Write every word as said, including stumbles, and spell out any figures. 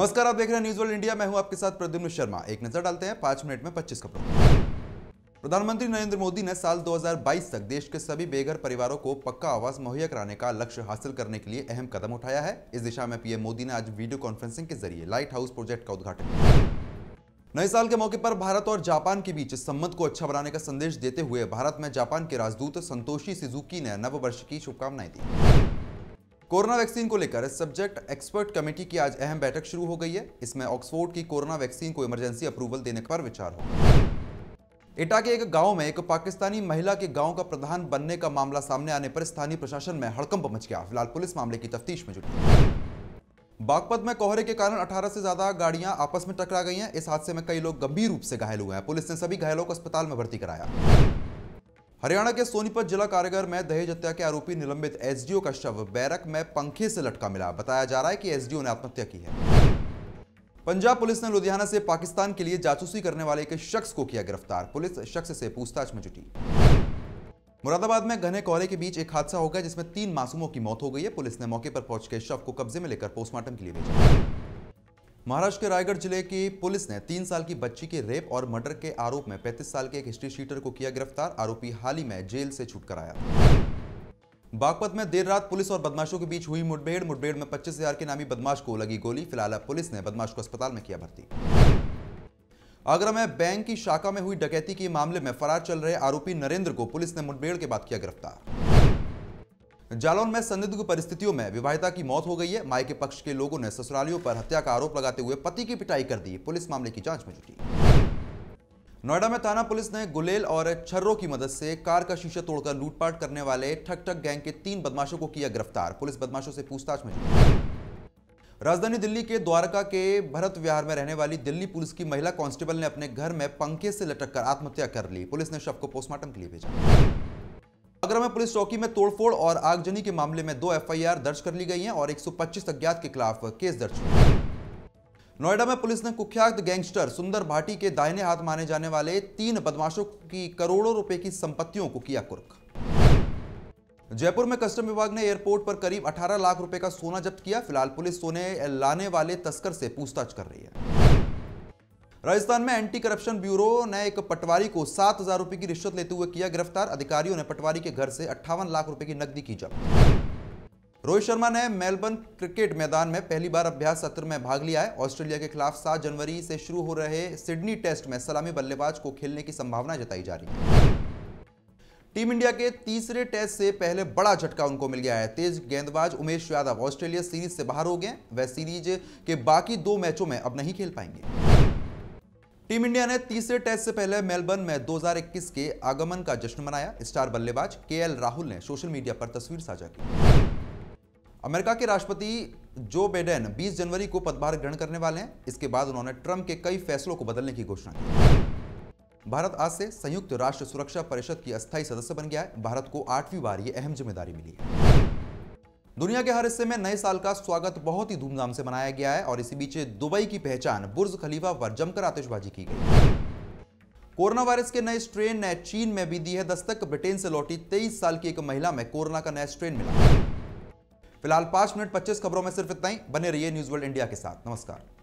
नमस्कार, आप देख रहे हैं न्यूज वर्ल्ड इंडिया। मैं हूं आपके साथ प्रद्युम्न शर्मा। एक नजर डालते हैं पांच मिनट में पच्चीस खबरों। प्रधानमंत्री नरेंद्र मोदी ने साल दो हज़ार बाईस तक देश के सभी बेघर परिवारों को पक्का आवास मुहैया कराने का लक्ष्य हासिल करने के लिए अहम कदम उठाया है। इस दिशा में पीएम मोदी ने आज वीडियो कॉन्फ्रेंसिंग के जरिए लाइट हाउस प्रोजेक्ट का उद्घाटन किया। नए साल के मौके पर भारत और जापान के बीच संबंध को अच्छा बनाने का संदेश देते हुए भारत में जापान के राजदूत सतोशी सुजुकी ने नव वर्ष की शुभकामनाएं दी। कोरोना वैक्सीन को लेकर सब्जेक्ट एक्सपर्ट कमेटी की आज अहम बैठक शुरू हो गई है। इसमें ऑक्सफोर्ड की कोरोना वैक्सीन को इमरजेंसी अप्रूवल देने पर विचार होगा। इटावा के एक गांव में एक पाकिस्तानी महिला के गांव का प्रधान बनने का मामला सामने आने पर स्थानीय प्रशासन में हड़कंप मच गया। फिलहाल पुलिस मामले की तफ्तीश में जुटी। बागपत में कोहरे के कारण अठारह से ज्यादा गाड़ियां आपस में टकरा गई हैं। इस हादसे में कई लोग गंभीर रूप से घायल हुए हैं। पुलिस ने सभी घायलों को अस्पताल में भर्ती कराया। हरियाणा के सोनीपत जिला कारागार में दहेज हत्या के आरोपी निलंबित एसडीओ का शव बैरक में पंखे से लटका मिला। बताया जा रहा है कि एसडीओ ने आत्महत्या की है। पंजाब पुलिस ने लुधियाना से पाकिस्तान के लिए जासूसी करने वाले एक शख्स को किया गिरफ्तार। पुलिस शख्स से पूछताछ में जुटी। मुरादाबाद में घने कोहरे के बीच एक हादसा हो गया जिसमें तीन मासूमों की मौत हो गई है। पुलिस ने मौके पर पहुंच के शव को कब्जे में लेकर पोस्टमार्टम के लिए भेजा। महाराष्ट्र के रायगढ़ जिले की पुलिस ने तीन साल की बच्ची के रेप और मर्डर के आरोप में पैंतीस साल के एक हिस्ट्री शीटर को किया गिरफ्तार। आरोपी हाल ही में जेल से छूट कर आया। बागपत में देर रात पुलिस और बदमाशों के बीच हुई मुठभेड़ मुठभेड़ में पच्चीस हजार के नामी बदमाश को लगी गोली। फिलहाल पुलिस ने बदमाश को अस्पताल में किया भर्ती। आगरा में बैंक की शाखा में हुई डकैती के मामले में फरार चल रहे आरोपी नरेंद्र को पुलिस ने मुठभेड़ के बाद किया गिरफ्तार। जालौन में संदिग्ध परिस्थितियों में विवाहिता की मौत हो गई है। मायके पक्ष के लोगों ने ससुरालियों पर हत्या का आरोप लगाते हुए पति की पिटाई कर दी। पुलिस मामले की जांच में जुटी। नोएडा में थाना पुलिस ने गुलेल और छर्रों की मदद से कार का शीशा तोड़कर लूटपाट करने वाले ठक ठक गैंग के तीन बदमाशों को किया गिरफ्तार। पुलिस बदमाशों से पूछताछ में जुटी। राजधानी दिल्ली के द्वारका के भरत विहार में रहने वाली दिल्ली पुलिस की महिला कांस्टेबल ने अपने घर में पंखे से लटक कर आत्महत्या कर ली। पुलिस ने शव को पोस्टमार्टम के लिए भेजा। आगरा में पुलिस चौकी में तोड़फोड़ और आगजनी के मामले में दो एफआईआर दर्ज कर ली गई हैं और एक सौ पच्चीस अज्ञात के खिलाफ केस दर्ज हुआ। नोएडा में पुलिस ने कुख्यात गैंगस्टर सुंदर भाटी के दाहिने हाथ माने जाने वाले तीन बदमाशों की करोड़ों रुपए की संपत्तियों को किया कुर्क। जयपुर में कस्टम विभाग ने एयरपोर्ट पर करीब अठारह लाख रुपए का सोना जब्त किया। फिलहाल पुलिस सोने लाने वाले तस्कर से पूछताछ कर रही है। राजस्थान में एंटी करप्शन ब्यूरो ने एक पटवारी को सात हजार रुपए की रिश्वत लेते हुए किया गिरफ्तार। अधिकारियों ने पटवारी के घर से अट्ठावन लाख रुपए की नकदी की जब्त। रोहित शर्मा ने मेलबर्न क्रिकेट मैदान में पहली बार अभ्यास सत्र में भाग लिया है। ऑस्ट्रेलिया के खिलाफ सात जनवरी से शुरू हो रहे सिडनी टेस्ट में सलामी बल्लेबाज को खेलने की संभावना जताई जा रही है। टीम इंडिया के तीसरे टेस्ट से पहले बड़ा झटका उनको मिल गया है। तेज गेंदबाज उमेश यादव ऑस्ट्रेलिया सीरीज से बाहर हो गए। वह सीरीज के बाकी दो मैचों में अब नहीं खेल पाएंगे। टीम इंडिया ने तीसरे टेस्ट से पहले मेलबर्न में दो हज़ार इक्कीस के आगमन का जश्न मनाया। स्टार बल्लेबाज केएल राहुल ने सोशल मीडिया पर तस्वीर साझा की। अमेरिका के राष्ट्रपति जो बाइडेन बीस जनवरी को पदभार ग्रहण करने वाले हैं। इसके बाद उन्होंने ट्रंप के कई फैसलों को बदलने की घोषणा की। भारत आज से संयुक्त राष्ट्र सुरक्षा परिषद की अस्थायी सदस्य बन गया है। भारत को आठवीं बार ये अहम जिम्मेदारी मिली है। दुनिया के हर हिस्से में नए साल का स्वागत बहुत ही धूमधाम से मनाया गया है और इसी बीच दुबई की पहचान बुर्ज खलीफा पर जमकर आतिशबाजी की गई। कोरोना वायरस के नए स्ट्रेन ने चीन में भी दी है दस्तक। ब्रिटेन से लौटी तेईस साल की एक महिला में कोरोना का नया स्ट्रेन मिला। फिलहाल पांच मिनट पच्चीस खबरों में सिर्फ इतना ही। बने रहिए न्यूज वर्ल्ड इंडिया के साथ। नमस्कार।